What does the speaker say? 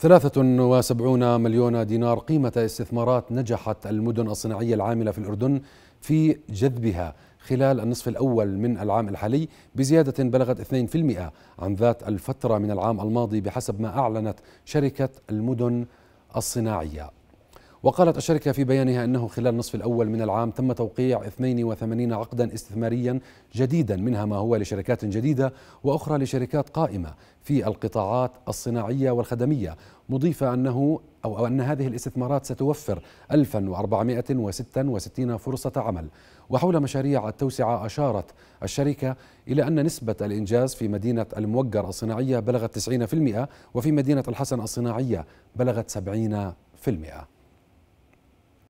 73 مليون دينار قيمة استثمارات نجحت المدن الصناعية العاملة في الأردن في جذبها خلال النصف الأول من العام الحالي بزيادة بلغت 2% عن ذات الفترة من العام الماضي بحسب ما أعلنت شركة المدن الصناعية. وقالت الشركة في بيانها أنه خلال النصف الأول من العام تم توقيع 82 عقدا استثماريا جديدا، منها ما هو لشركات جديدة وأخرى لشركات قائمة في القطاعات الصناعية والخدمية، مضيفة أن هذه الاستثمارات ستوفر 1466 فرصة عمل. وحول مشاريع التوسعة أشارت الشركة إلى أن نسبة الإنجاز في مدينة الموقر الصناعية بلغت 90% وفي مدينة الحسن الصناعية بلغت 70%.